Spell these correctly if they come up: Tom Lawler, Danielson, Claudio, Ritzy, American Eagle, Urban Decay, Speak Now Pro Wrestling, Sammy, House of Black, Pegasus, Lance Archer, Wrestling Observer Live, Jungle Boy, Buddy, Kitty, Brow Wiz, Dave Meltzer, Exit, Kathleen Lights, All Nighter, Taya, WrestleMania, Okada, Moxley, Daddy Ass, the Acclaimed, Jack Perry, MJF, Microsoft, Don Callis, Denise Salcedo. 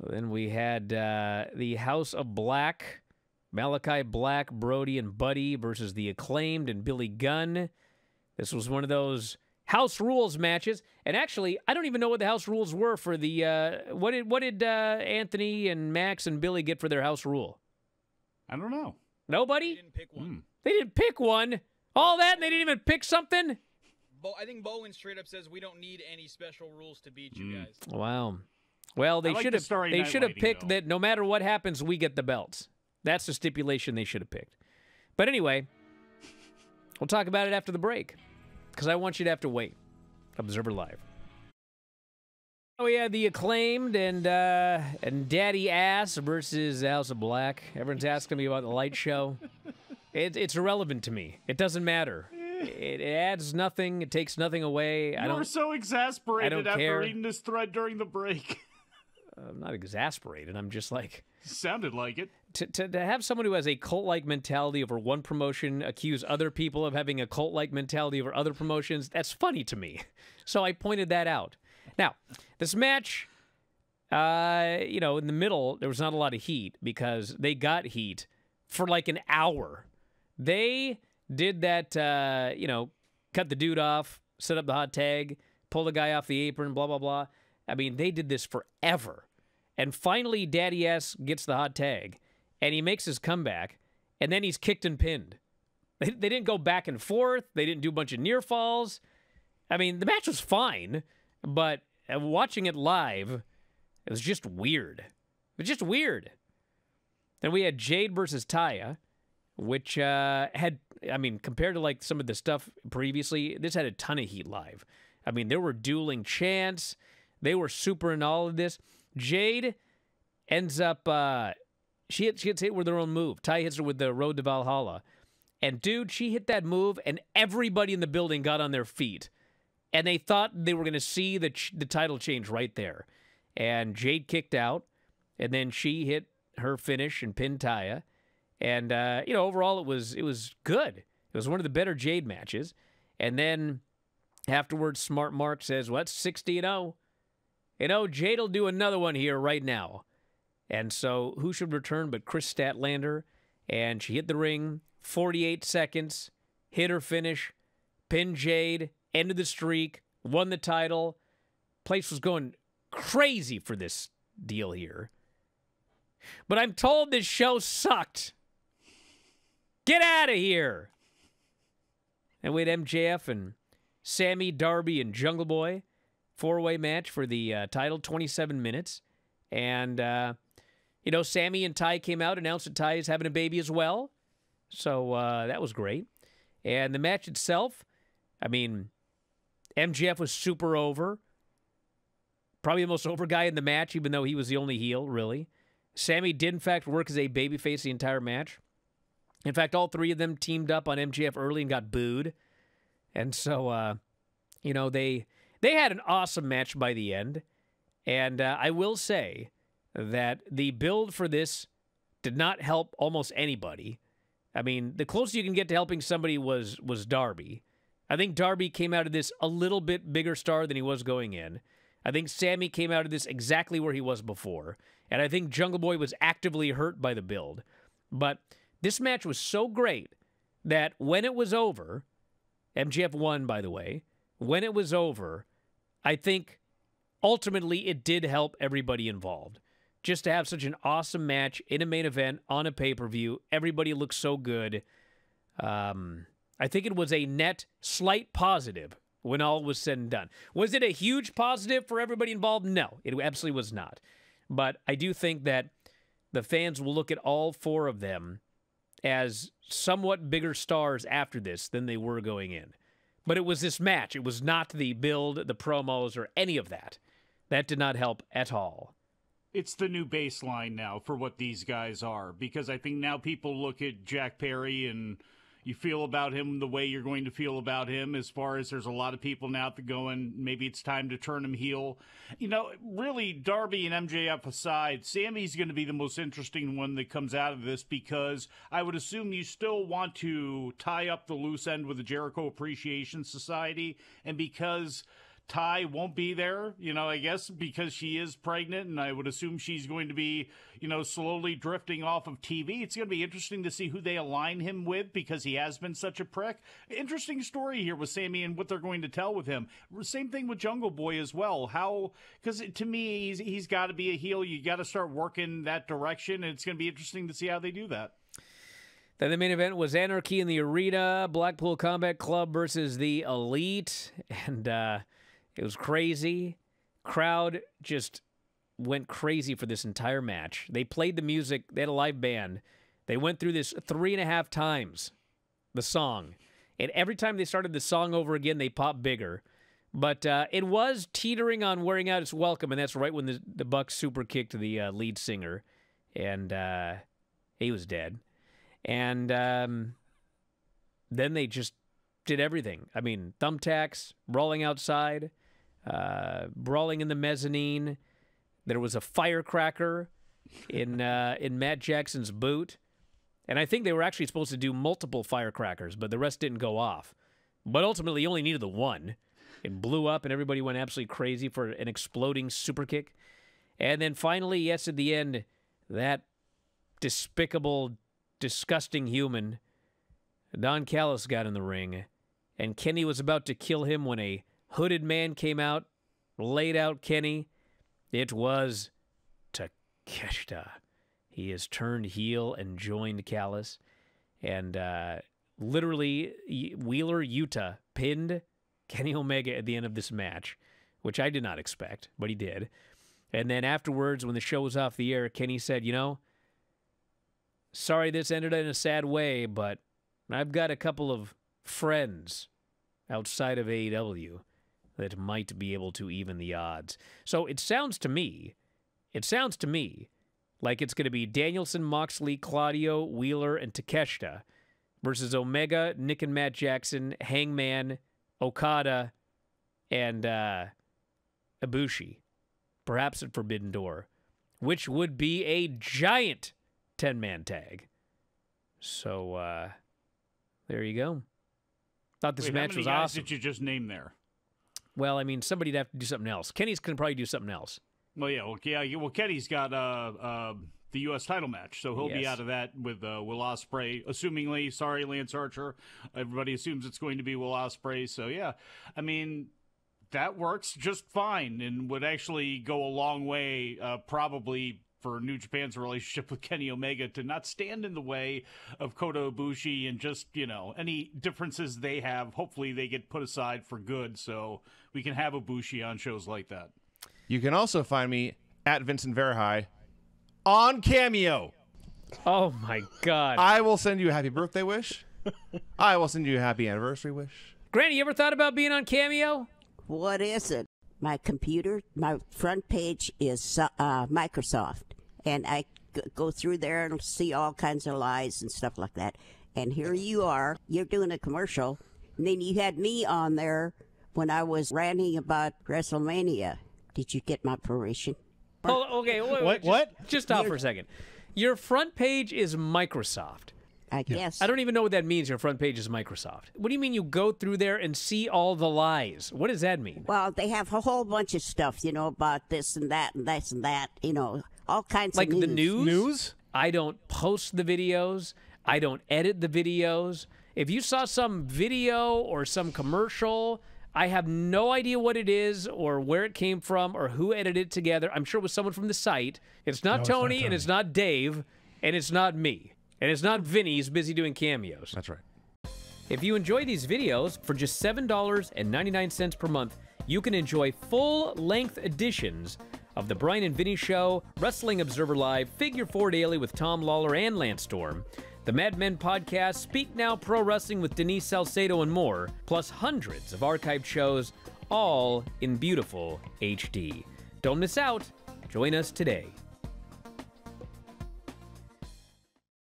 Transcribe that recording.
Then we had the House of Black, Malachi Black, Brody, and Buddy versus the Acclaimed and Billy Gunn. This was one of those House Rules matches. And actually, I don't even know what the House Rules were for the... What did Anthony and Max and Billy get for their House Rule? I don't know. Nobody? They didn't pick one. They didn't pick one? All that and they didn't even pick something? I think Bowen straight up says, we don't need any special rules to beat you guys. Wow. Well, they should have picked that no matter what happens, we get the belts. That's the stipulation they should have picked. But anyway, we'll talk about it after the break, because I want you to have to wait. Observer Live. Oh, yeah, the Acclaimed and Daddy Ass versus House of Black. Everyone's asking me about the light show. It's irrelevant to me. It doesn't matter. It adds nothing. It takes nothing away. I don't. You're so exasperated after reading this thread during the break. I'm not exasperated. I'm just like... Sounded like it. To have someone who has a cult-like mentality over one promotion accuse other people of having a cult-like mentality over other promotions, that's funny to me. So I pointed that out. Now, this match, you know, in the middle, there was not a lot of heat because they got heat for like an hour. They... did that, you know, cut the dude off, set up the hot tag, pull the guy off the apron, blah, blah, blah. I mean, they did this forever. And finally, Daddy Ass gets the hot tag, and he makes his comeback, and then he's kicked and pinned. They didn't go back and forth. They didn't do a bunch of near falls. I mean, the match was fine, but watching it live, it was just weird. It was just weird. Then we had Jade versus Taya, which had... I mean, compared to, like, some of the stuff previously, this had a ton of heat live. I mean, there were dueling chants. They were super in all of this. Jade ends up, she gets hit with her own move. Ty hits her with the Road to Valhalla. And, dude, she hit that move, and everybody in the building got on their feet. And they thought they were going to see the title change right there. And Jade kicked out, and then she hit her finish and pinned Taya. And, you know, overall, it was good. It was one of the better Jade matches. And then afterwards, Smart Mark says, well, that's 60-0. You know, Jade will do another one here right now. And so who should return but Chris Statlander? And she hit the ring, 48 seconds, hit her finish, pinned Jade, ended the streak, won the title. Place was going crazy for this deal here. But I'm told this show sucked. Get out of here! And we had MJF and Sammy, Darby, and Jungle Boy. Four-way match for the title, 27 minutes. And, you know, Sammy and Ty came out, announced that Ty is having a baby as well. So that was great. And the match itself, I mean, MJF was super over. Probably the most over guy in the match, even though he was the only heel, really. Sammy did, in fact, work as a babyface the entire match. In fact, all three of them teamed up on MJF early and got booed. And so, you know, they had an awesome match by the end. And I will say that the build for this did not help almost anybody. I mean, the closest you can get to helping somebody was Darby. I think Darby came out of this a little bit bigger star than he was going in. I think Sammy came out of this exactly where he was before. And I think Jungle Boy was actively hurt by the build. But... this match was so great that when it was over, MJF won, by the way, when it was over, I think ultimately it did help everybody involved. Just to have such an awesome match in a main event on a pay-per-view, everybody looked so good. I think it was a net slight positive when all was said and done. Was it a huge positive for everybody involved? No, it absolutely was not. But I do think that the fans will look at all four of them as somewhat bigger stars after this than they were going in. But it was this match. It was not the build, the promos, or any of that. That did not help at all. It's the new baseline now for what these guys are, because I think now people look at Jack Perry and you feel about him the way you're going to feel about him, as far as there's a lot of people now that going, maybe it's time to turn him heel. You know, really, Darby and MJF aside, Sammy's going to be the most interesting one that comes out of this, because I would assume you still want to tie up the loose end with the Jericho Appreciation Society, and because Ty won't be there, you know, I guess because she is pregnant, and I would assume she's going to be, you know, slowly drifting off of TV. It's going to be interesting to see who they align him with, because he has been such a prick. Interesting story here with Sammy and what they're going to tell with him. Same thing with Jungle Boy as well. How, because to me, he's got to be a heel. You got to start working that direction. And it's going to be interesting to see how they do that. Then the main event was Anarchy in the Arena, Blackpool Combat Club versus the Elite, and it was crazy. Crowd just went crazy for this entire match. They played the music. They had a live band. They went through this 3.5 times, the song, and every time they started the song over again, they popped bigger. But it was teetering on wearing out its welcome, and that's right when the Bucks super kicked the lead singer, and he was dead. And then they just did everything. I mean, thumbtacks, brawling outside, brawling in the mezzanine. There was a firecracker in Matt Jackson's boot. And I think they were actually supposed to do multiple firecrackers, but the rest didn't go off. But ultimately, you only needed the one. It blew up, and everybody went absolutely crazy for an exploding super kick. And then finally, yes, at the end, that despicable, disgusting human, Don Callis, got in the ring, and Kenny was about to kill him when a hooded man came out, laid out Kenny. It was Takeshita. He has turned heel and joined Callis, and literally Wheeler Yuta pinned Kenny Omega at the end of this match, which I did not expect, but he did. And then afterwards, when the show was off the air, Kenny said, you know, sorry this ended in a sad way, but I've got a couple of friends outside of AEW that might be able to even the odds. So it sounds to me like it's going to be Danielson, Moxley, Claudio, Wheeler, and Takeshita versus Omega, Nick and Matt Jackson, Hangman, Okada, and Ibushi, perhaps at Forbidden Door, which would be a giant 10-man tag. So there you go. Thought this match was awesome. How many guys did you just name there? Well, I mean, somebody'd have to do something else. Kenny's can probably do something else. Well, yeah, well, yeah, well, Kenny's got the U.S. title match, so he'll be out of that with Will Ospreay, assumingly. Sorry, Lance Archer. Everybody assumes it's going to be Will Ospreay. So yeah, I mean, that works just fine and would actually go a long way, probably, for New Japan's relationship with Kenny Omega to not stand in the way of Kota Ibushi, and just, you know, any differences they have, hopefully they get put aside for good so we can have Ibushi on shows like that. You can also find me at Vincent Verhey on Cameo. Oh, my God. I will send you a happy birthday wish. I will send you a happy anniversary wish. Granny, you ever thought about being on Cameo? What is it? My computer, my front page is Microsoft. And I go through there and see all kinds of lies and stuff like that. And here you are, you're doing a commercial. And then you had me on there when I was ranting about WrestleMania. Did you get my permission? Oh, okay. Wait, what? Just stop for a second. Your front page is Microsoft. I guess. I don't even know what that means, your front page is Microsoft. What do you mean you go through there and see all the lies? What does that mean? Well, they have a whole bunch of stuff, you know, about this and that and this and that, you know, all kinds of news. Like the news? I don't post the videos. I don't edit the videos. If you saw some video or some commercial, I have no idea what it is or where it came from or who edited it together. I'm sure it was someone from the site. It's not, Tony, and it's not Dave, and it's not me. And it's not Vinny, he's busy doing cameos. That's right. If you enjoy these videos, for just $7.99 per month, you can enjoy full-length editions of The Brian and Vinny Show, Wrestling Observer Live, Figure 4 Daily with Tom Lawler and Lance Storm, the Mad Men Podcast, Speak Now Pro Wrestling with Denise Salcedo and more, plus hundreds of archived shows, all in beautiful HD. Don't miss out. Join us today.